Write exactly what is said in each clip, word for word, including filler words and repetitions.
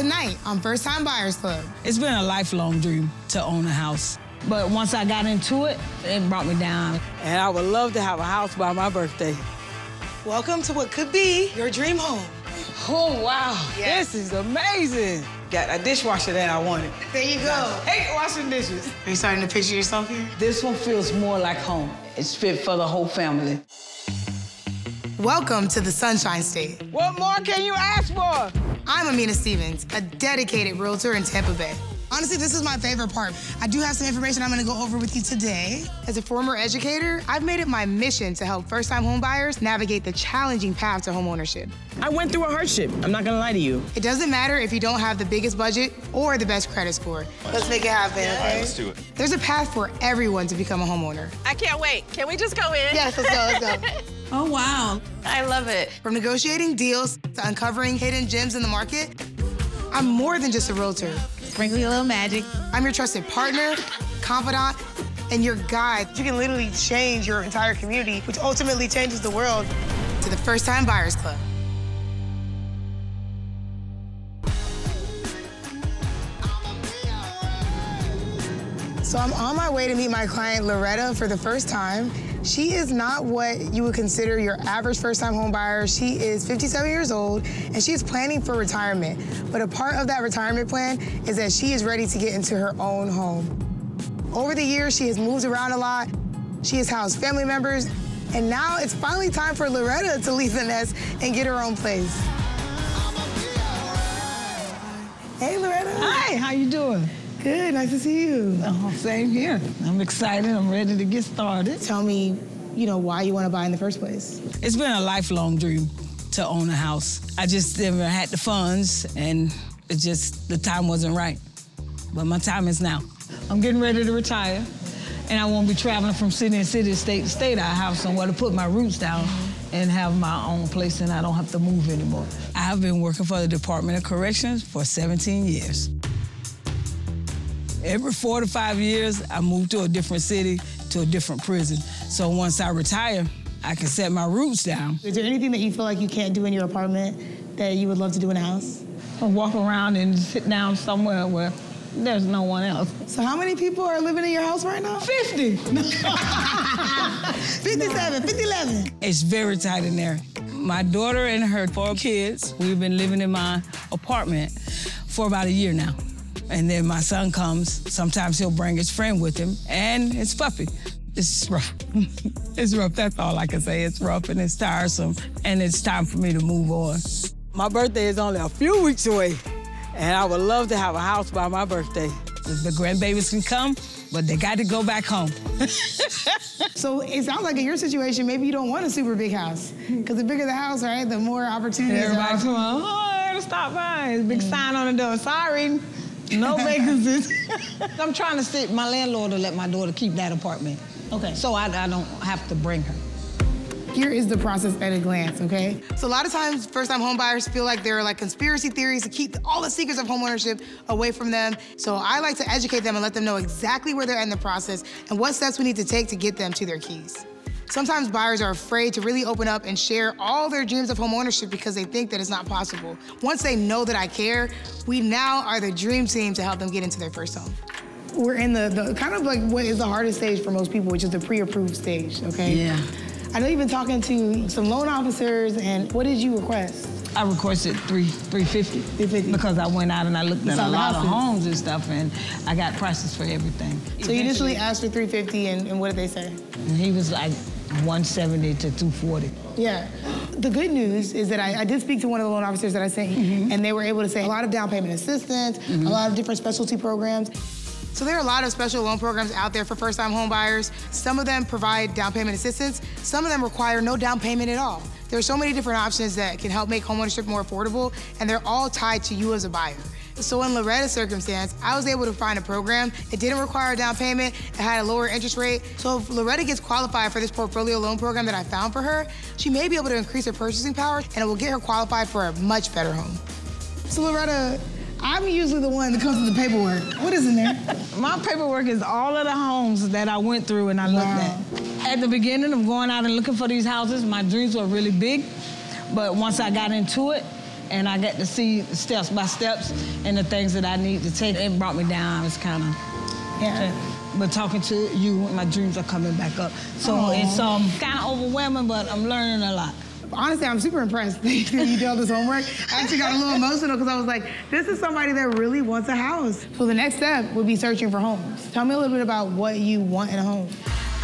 tonight on First Time Buyer's Club. It's been a lifelong dream to own a house. But once I got into it, it brought me down. And I would love to have a house by my birthday. Welcome to what could be your dream home. Oh, wow. Yes. This is amazing. Got a dishwasher that I wanted. There you go. I hate washing dishes. Are you starting to picture yourself here? This one feels more like home. It's fit for the whole family. Welcome to the Sunshine State. What more can you ask for? I'm Amina Stevens, a dedicated realtor in Tampa Bay. Honestly, this is my favorite part. I do have some information I'm gonna go over with you today. As a former educator, I've made it my mission to help first-time homebuyers navigate the challenging path to homeownership. I went through a hardship, I'm not gonna lie to you. It doesn't matter if you don't have the biggest budget or the best credit score. Let's make it happen, okay? All right, let's do it. There's a path for everyone to become a homeowner. I can't wait. Can we just go in? Yes, let's go, let's go. Oh, wow. I love it. From negotiating deals to uncovering hidden gems in the market, I'm more than just a realtor. Sprinkle a little magic. I'm your trusted partner, confidant, and your guide. You can literally change your entire community, which ultimately changes the world. To the First Time Buyers Club. So I'm on my way to meet my client, Loretta, for the first time. She is not what you would consider your average first-time home buyer. She is fifty-seven years old, and she is planning for retirement. But a part of that retirement plan is that she is ready to get into her own home. Over the years, she has moved around a lot. She has housed family members. And now it's finally time for Loretta to leave the nest and get her own place. Hey, Loretta. Hi, how you doing? Good, nice to see you. Oh, same here. I'm excited, I'm ready to get started. Tell me, you know, why you want to buy in the first place. It's been a lifelong dream to own a house. I just never had the funds, and it just, the time wasn't right. But my time is now. I'm getting ready to retire, and I won't be traveling from city to city, state to state. I have somewhere to put my roots down and have my own place, and I don't have to move anymore. I've been working for the Department of Corrections for seventeen years. Every four to five years, I move to a different city, to a different prison. So once I retire, I can set my roots down. Is there anything that you feel like you can't do in your apartment that you would love to do in a house? I walk around and sit down somewhere where there's no one else. So how many people are living in your house right now? fifty. fifty-seven, fifty-eleven. It's very tight in there. My daughter and her four kids, we've been living in my apartment for about a year now. And then my son comes, sometimes he'll bring his friend with him, and his puppy. It's rough. It's rough, that's all I can say. It's rough and it's tiresome, and it's time for me to move on. My birthday is only a few weeks away, and I would love to have a house by my birthday. The grandbabies can come, but they got to go back home. So it sounds like in your situation, maybe you don't want a super big house, because the bigger the house, right, the more opportunities. Everybody come on, oh, I gotta stop by. There's a big mm. sign on the door, sorry. No vacancies. I'm trying to sit, my landlord will let my daughter keep that apartment. Okay. So I, I don't have to bring her. Here is the process at a glance, okay? So a lot of times, first-time homebuyers feel like there are like conspiracy theories to keep all the secrets of homeownership away from them. So I like to educate them and let them know exactly where they're at in the process and what steps we need to take to get them to their keys. Sometimes buyers are afraid to really open up and share all their dreams of homeownership because they think that it's not possible. Once they know that I care, we now are the dream team to help them get into their first home. We're in the, the kind of like what is the hardest stage for most people, which is the pre-approved stage, okay? Yeah. I know you've been talking to some loan officers, and what did you request? I requested three, three fifty, three fifty because I went out and I looked at a lot of homes and stuff, and I got prices for everything. So you initially asked for three fifty, and, and what did they say? And he was like, one seventy to two forty. Yeah. The good news is that I, I did speak to one of the loan officers that I sent, mm-hmm. and they were able to say a lot of down payment assistance, mm-hmm. a lot of different specialty programs. So there are a lot of special loan programs out there for first-time home buyers. Some of them provide down payment assistance. Some of them require no down payment at all. There are so many different options that can help make homeownership more affordable, and they're all tied to you as a buyer. So in Loretta's circumstance, I was able to find a program. It didn't require a down payment. It had a lower interest rate. So if Loretta gets qualified for this portfolio loan program that I found for her, she may be able to increase her purchasing power, and it will get her qualified for a much better home. So Loretta, I'm usually the one that comes with the paperwork. What is in there? My paperwork is all of the homes that I went through and I wow. looked at. At the beginning of going out and looking for these houses, my dreams were really big, but once I got into it, and I got to see steps by steps and the things that I need to take. It brought me down. It's kind of, yeah. Okay. But talking to you, my dreams are coming back up. So Aww. It's um, kind of overwhelming, but I'm learning a lot. Honestly, I'm super impressed that you did all this homework. I actually got a little emotional because I was like, this is somebody that really wants a house. So the next step would be searching for homes. Tell me a little bit about what you want in a home.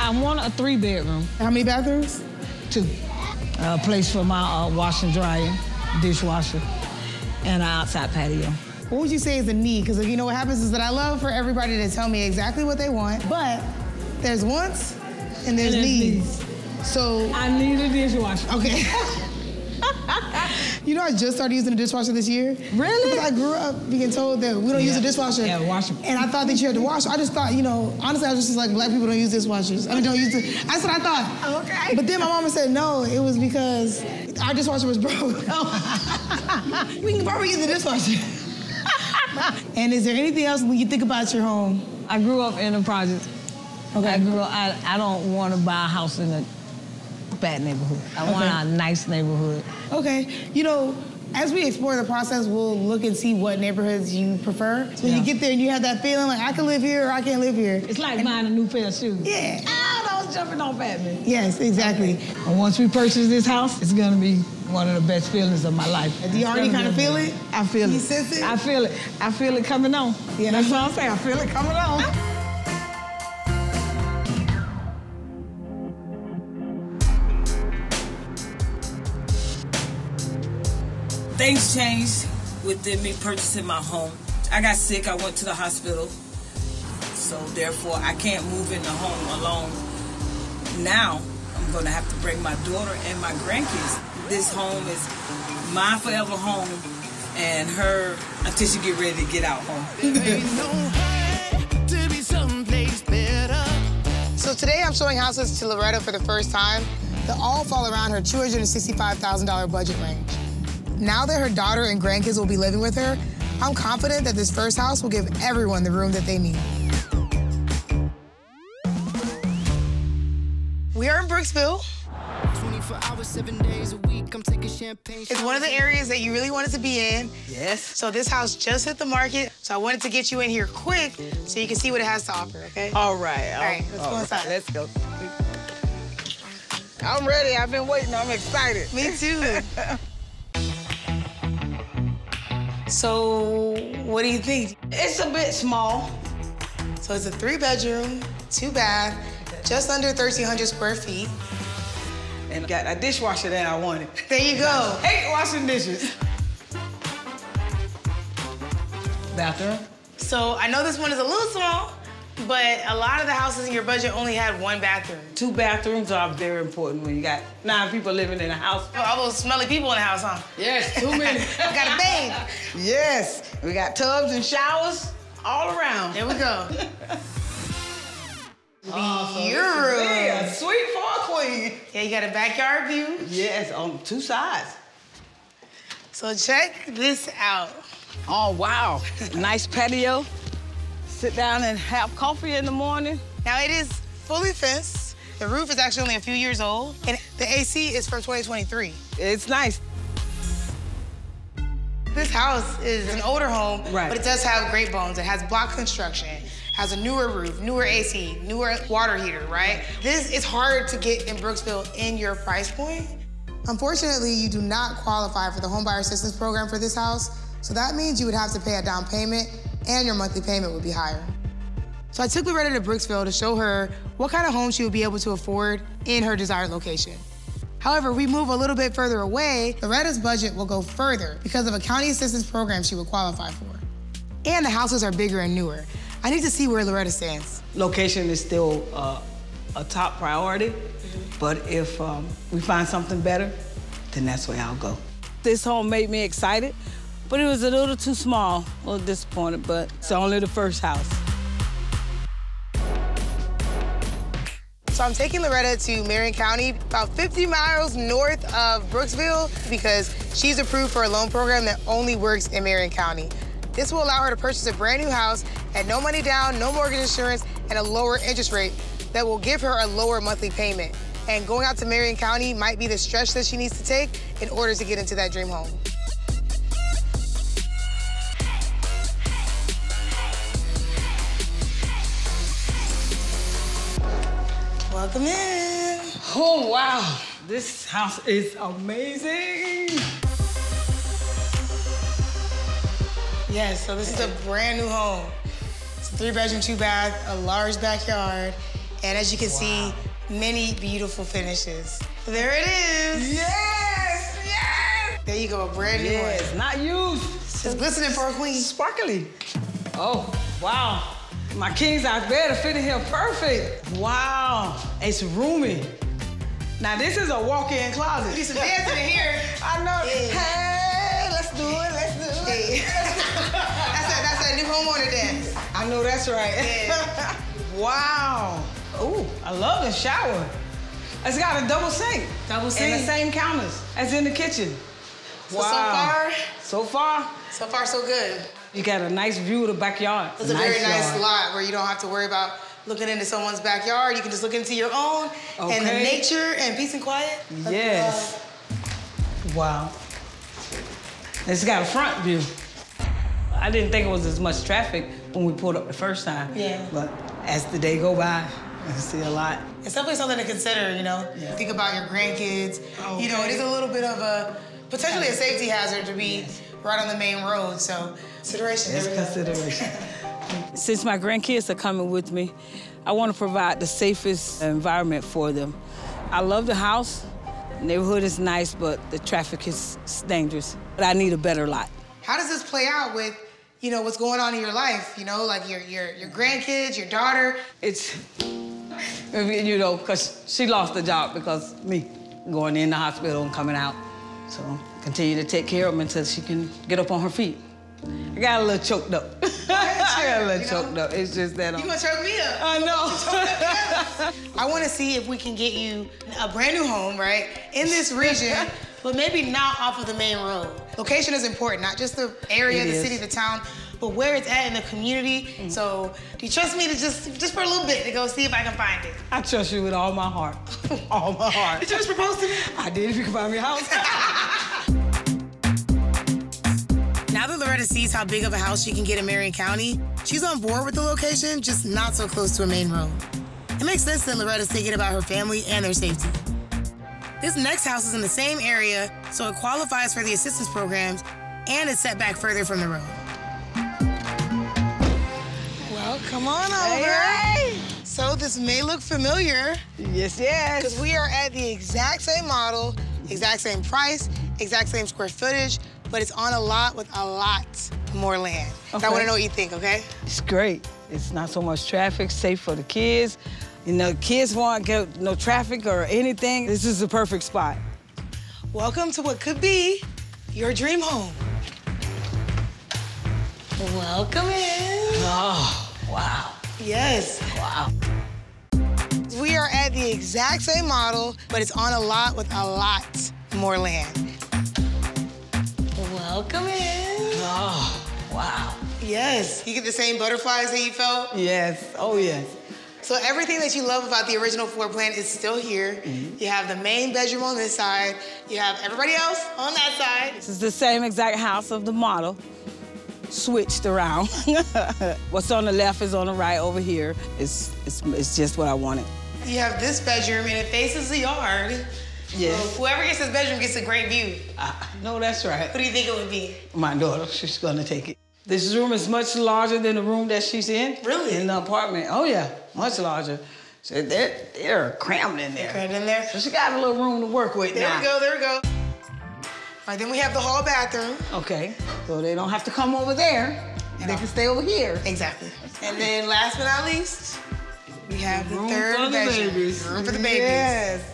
I want a three bedroom. How many bathrooms? Two. A place for my uh, wash and dryer, dishwasher, and an outside patio. What would you say is a need? Because you know what happens is that I love for everybody to tell me exactly what they want, but there's wants and there's, and there's needs. needs. So I need a dishwasher. Okay. You know, I just started using a dishwasher this year. Really? Because I grew up being told that we don't yeah. use a dishwasher. Yeah, wash them. And I thought that you had to wash. I just thought, you know, honestly, I was just like, black people don't use dishwashers. I mean, don't use it. That's what I thought. Okay. But then my mama said, no, it was because our dishwasher was broke. Oh. We can probably use a dishwasher. And is there anything else when you think about your home? I grew up in the projects. Okay. I grew up, I, I don't want to buy a house in a bad neighborhood. I okay. want a nice neighborhood. Okay. You know, as we explore the process, we'll look and see what neighborhoods you prefer. So yeah. when you get there and you have that feeling like, I can live here or I can't live here. It's like and buying a new pair of shoes. Yeah. Oh, those jumping off at me. Yes, exactly. And once we purchase this house, it's going to be one of the best feelings of my life. Do you already kind of feel it? I feel it. You sense it? I feel it. I feel it coming on. Yeah. That's what I'm saying. I feel it coming on. Things changed within me purchasing my home. I got sick, I went to the hospital, so therefore I can't move in the home alone. Now I'm gonna have to bring my daughter and my grandkids. This home is my forever home and her until she get ready to get out home. So today I'm showing houses to Loretta for the first time. They all fall around her two hundred sixty-five thousand dollars budget range. Now that her daughter and grandkids will be living with her, I'm confident that this first house will give everyone the room that they need. We are in Brooksville. It's one of the areas that you really wanted to be in. Yes. So this house just hit the market, so I wanted to get you in here quick so you can see what it has to offer, okay? All right. All right, let's go inside. Let's go. I'm ready. I've been waiting. I'm excited. Me too. So, what do you think? It's a bit small. So it's a three bedroom, two bath, just under thirteen hundred square feet. And I got a dishwasher that I wanted. There you go. I hate washing dishes. Bathroom. So I know this one is a little small, but a lot of the houses in your budget only had one bathroom. Two bathrooms are very important when you got nine people living in a house. Oh, all those smelly people in the house, huh? Yes, too many. We got a bath. Yes, we got tubs and showers all around. There we go. Oh, your room. Yeah, sweet for a queen. Yeah, you got a backyard view. Yes, on two sides. So check this out. Oh, wow. Nice patio. Sit down and have coffee in the morning. Now it is fully fenced. The roof is actually only a few years old, and the A C is from twenty twenty-three. It's nice. This house is an older home, right. but it does have great bones. It has block construction, has a newer roof, newer A C, newer water heater, right? This is hard to get in Brooksville in your price point. Unfortunately, you do not qualify for the Homebuyer Assistance Program for this house, so that means you would have to pay a down payment and your monthly payment would be higher. So I took Loretta to Brooksville to show her what kind of home she would be able to afford in her desired location. However, we move a little bit further away, Loretta's budget will go further because of a county assistance program she would qualify for. And the houses are bigger and newer. I need to see where Loretta stands. Location is still uh, a top priority, mm-hmm. but if um, we find something better, then that's where I'll go. This home made me excited. But it was a little too small. A little disappointed, but it's only the first house. So I'm taking Loretta to Marion County, about fifty miles north of Brooksville, because she's approved for a loan program that only works in Marion County. This will allow her to purchase a brand new house at no money down, no mortgage insurance, and a lower interest rate that will give her a lower monthly payment. And going out to Marion County might be the stretch that she needs to take in order to get into that dream home. Welcome in. Oh, wow. This house is amazing. Yes, so this is a brand new home. It's a three-bedroom, two-bath, a large backyard, and as you can wow. see, many beautiful finishes. There it is. Yes, yes. There you go, a brand new yes. one. It's not used. It's just glistening for a queen. Sparkly. Oh, wow. My king's out there to fit in here perfect. Wow, it's roomy. Now this is a walk-in closet. There's some dancing in here. I know. Yeah. Hey, let's do it, let's do it. Yeah. that's, a, that's a new homeowner dance. I know that's right. Yeah. Wow. Ooh, I love the shower. It's got a double sink. Double sink. And the same counters as in the kitchen. So, wow. So far? So far? So far, so good. You got a nice view of the backyard. It's a nice very nice yard. lot where you don't have to worry about looking into someone's backyard. You can just look into your own okay. and the nature and peace and quiet. Yes. Wow. It's got a front view. I didn't think it was as much traffic when we pulled up the first time. Yeah. But as the day go by, I see a lot. It's definitely something to consider, you know? Yeah. Think about your grandkids. Okay. You know, it is a little bit of a, potentially a safety hazard to be yes. right on the main road, so consideration. It's consideration. Since my grandkids are coming with me, I want to provide the safest environment for them. I love the house. The neighborhood is nice, but the traffic is dangerous. But I need a better lot. How does this play out with, you know, what's going on in your life? You know, like your your your grandkids, your daughter. It's, you know, because she lost the job because me going in the hospital and coming out. So continue to take care of them until she can get up on her feet. I got a little choked up. Sure, I got a little you know? choked up. It's just that I'm... You gonna choke me up. I know. I wanna see if we can get you a brand new home, right, in this region, but maybe not off of the main road. Location is important, not just the area, it the is. city, the town, but where it's at in the community. Mm-hmm. So do you trust me to just, just for a little bit, to go see if I can find it? I trust you with all my heart. All my heart. Did you just propose to me? I did, if you can find me a house. Now that Loretta sees how big of a house she can get in Marion County, she's on board with the location, just not so close to a main road. It makes sense that Loretta's thinking about her family and their safety. This next house is in the same area, so it qualifies for the assistance programs and is set back further from the road. Well, come on over. Hey, hey. So this may look familiar. Yes, yes. Because we are at the exact same model, exact same price, exact same square footage, but it's on a lot with a lot more land. Okay. So I want to know what you think, okay? It's great. It's not so much traffic, safe for the kids. You know, kids won't get no traffic or anything. This is the perfect spot. Welcome to what could be your dream home. Welcome in. Oh, wow. Yes. Wow. We are at the exact same model, but it's on a lot with a lot more land. Welcome in. Oh, wow. Yes. You get the same butterflies that you felt? Yes. Oh, yes. So everything that you love about the original floor plan is still here. Mm-hmm. You have the main bedroom on this side. You have everybody else on that side. This is the same exact house of the model, switched around. What's on the left is on the right over here. It's, it's, it's just what I wanted. You have this bedroom, and it faces the yard. Yes. So whoever gets this bedroom gets a great view. I know that's right. Who do you think it would be? My daughter. She's going to take it. This room is much larger than the room that she's in. Really? In the apartment. Oh, yeah. Much larger. So they're, they're crammed in there. Crammed in there. So she got a little room to work with there now. There we go. There we go. All right, then we have the hall bathroom. OK. So they don't have to come over there. They can stay over here. Exactly. And then last but not least, we have the, the third bedroom. Babies. Room for the babies. Yes.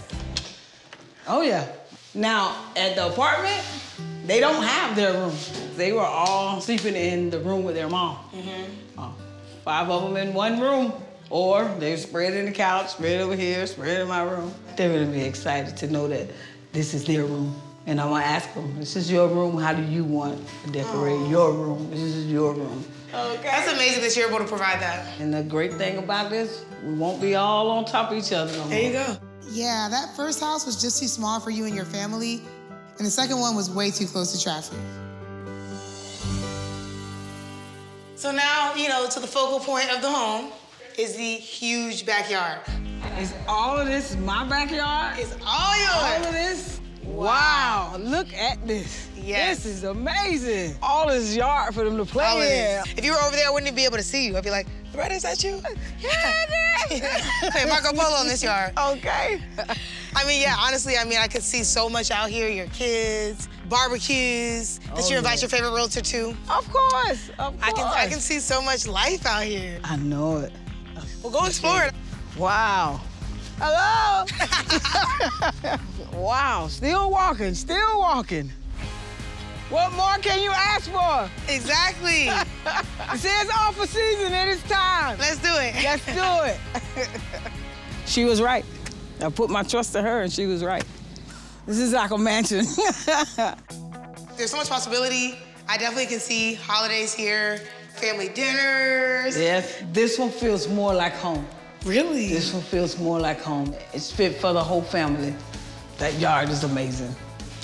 Oh, yeah. Now, at the apartment, they don't have their room. They were all sleeping in the room with their mom. Mm-hmm. uh, five of them in one room, or they spread in the couch, spread over here, spread in my room. They're going to be excited to know that this is their room. And I'm going to ask them, this is your room. How do you want to decorate oh. your room? This is your room. Okay. That's amazing that you're able to provide that. And the great thing about this, we won't be all on top of each other no more. There you go. Yeah, that first house was just too small for you and your family, and the second one was way too close to traffic. So now, you know, to the focal point of the home is the huge backyard. Is all of this my backyard? It's all yours. All of this? Wow, wow. Look at this. Yes. This is amazing. All this yard for them to play all in. If you were over there, I wouldn't be able to see you. I'd be like, Loretta, is that you? Yeah, it is. Hey, Marco Polo in this yard. Okay. I mean, yeah, honestly, I mean, I could see so much out here, your kids, barbecues, oh, that you invite yeah. your favorite realtor to. Of course, of course. I can, I can see so much life out here. I know it. Well, go explore it. Wow. Hello? Wow, still walking, still walking. What more can you ask for? Exactly. See, it's offer season, it is time. Let's do it. Let's do it. She was right. I put my trust in her and she was right. This is like a mansion. There's so much possibility. I definitely can see holidays here, family dinners. Yes, this one feels more like home. Really? This one feels more like home. It's fit for the whole family. That yard is amazing.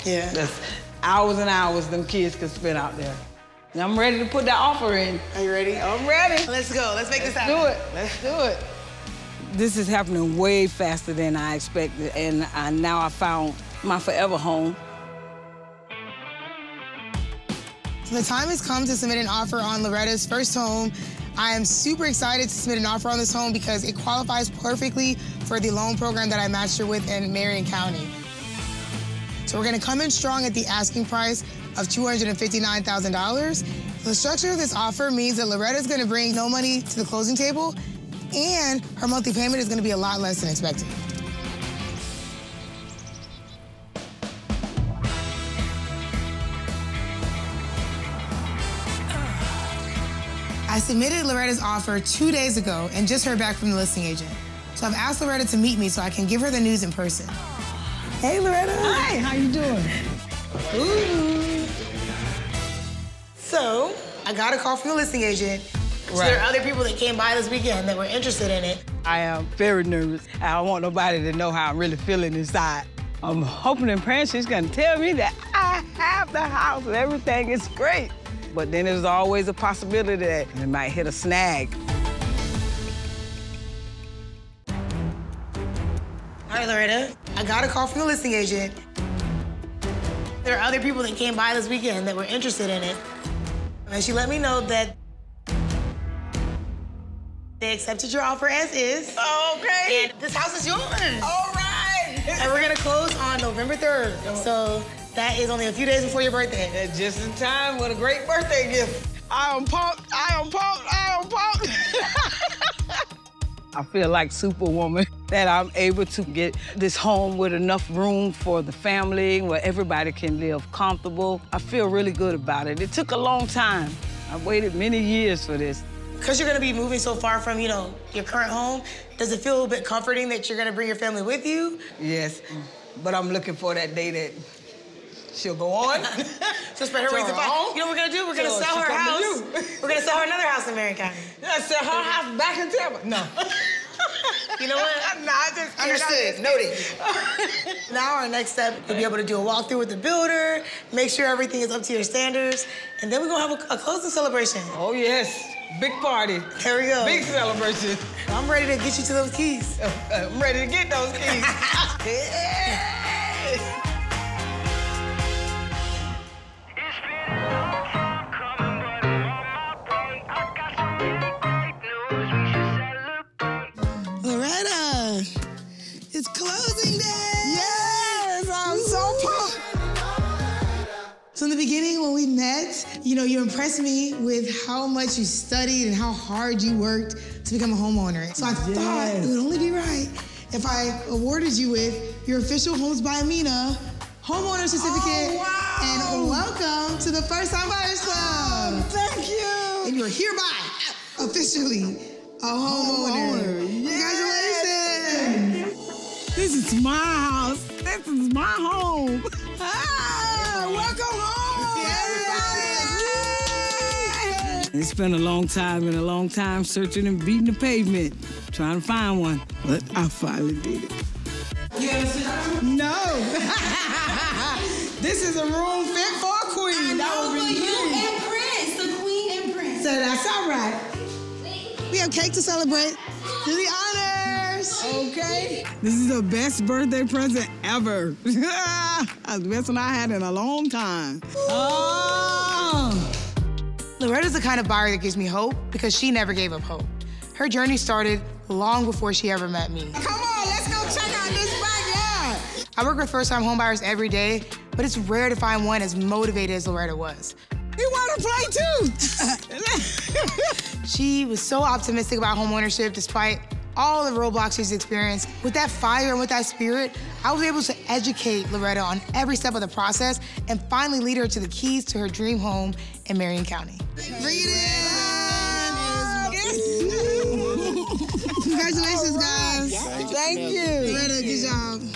Yeah. That's hours and hours them kids can spend out there. And I'm ready to put that offer in. Are you ready? I'm ready. Let's go. Let's make Let's this happen. Let's do it. Let's do it. This is happening way faster than I expected, and I, now I found my forever home. The time has come to submit an offer on Loretta's first home. I am super excited to submit an offer on this home because it qualifies perfectly for the loan program that I matched her with in Marion County. So we're gonna come in strong at the asking price of two hundred fifty-nine thousand dollars. The structure of this offer means that Loretta's gonna bring no money to the closing table, and her monthly payment is gonna be a lot less than expected. I submitted Loretta's offer two days ago and just heard back from the listing agent. So I've asked Loretta to meet me so I can give her the news in person. Hey, Loretta. Hi, how you doing? Ooh. So I got a call from the listing agent. Right. So there are other people that came by this weekend that were interested in it. I am very nervous. I don't want nobody to know how I'm really feeling inside. I'm hoping and praying she's gonna tell me that I have the house and everything is great. But then there's always a possibility that it might hit a snag. All right, Loretta, I got a call from the listing agent. There are other people that came by this weekend that were interested in it. And she let me know that they accepted your offer as is. Oh, okay. And this house is yours. All right. And we're gonna close on November third. So that is only a few days before your birthday. And just in time, what a great birthday gift. I am pumped, I am pumped, I am pumped. I feel like Superwoman, that I'm able to get this home with enough room for the family, where everybody can live comfortable. I feel really good about it. It took a long time. I waited many years for this. Because you're gonna be moving so far from, you know, your current home, does it feel a bit comforting that you're gonna bring your family with you? Yes, but I'm looking for that day that she'll go on. Just for her reason. Home. You know what we're gonna do? We're gonna so sell her house. We're gonna sell her another house in Marion County. Yeah, sell her house back in Tampa. No. You know what? No, I just understood. Noted. Now our next step will be able to do a walkthrough with the builder, make sure everything is up to your standards, and then we're gonna have a, a closing celebration. Oh yes, big party. There we go. Big celebration. I'm ready to get you to those keys. I'm ready to get those keys. Yeah. It's closing day! Yes! I'm Ooh. so pumped! So in the beginning, when we met, you know, you impressed me with how much you studied and how hard you worked to become a homeowner. So I yes. thought it would only be right if I awarded you with your official Homes by Amina homeowner certificate. Oh, wow. And welcome to the First Time Buyer's Club! Oh, thank you! And you're hereby officially a homeowner. homeowner. Yes. Congratulations! This is my house. This is my home. Ah, welcome home, everybody. It's been a long time and a long time searching and beating the pavement, trying to find one, but I finally did it. You ever seen that one? No. This is a room fit for a queen. I know, that would be you and Prince, the queen and Prince. So that's all right. We have cake to celebrate. Do the honors. Okay? This is the best birthday present ever. That's the best one I had in a long time. Oh! Loretta's the kind of buyer that gives me hope because she never gave up hope. Her journey started long before she ever met me. Come on, let's go check out this backyard. I work with first-time homebuyers every day, but it's rare to find one as motivated as Loretta was. We want to play, too. She was so optimistic about homeownership despite all the roadblocks she's experienced. With that fire and with that spirit, I was able to educate Loretta on every step of the process and finally lead her to the keys to her dream home in Marion County. Read it! Congratulations, guys. Thank you. Loretta, good job.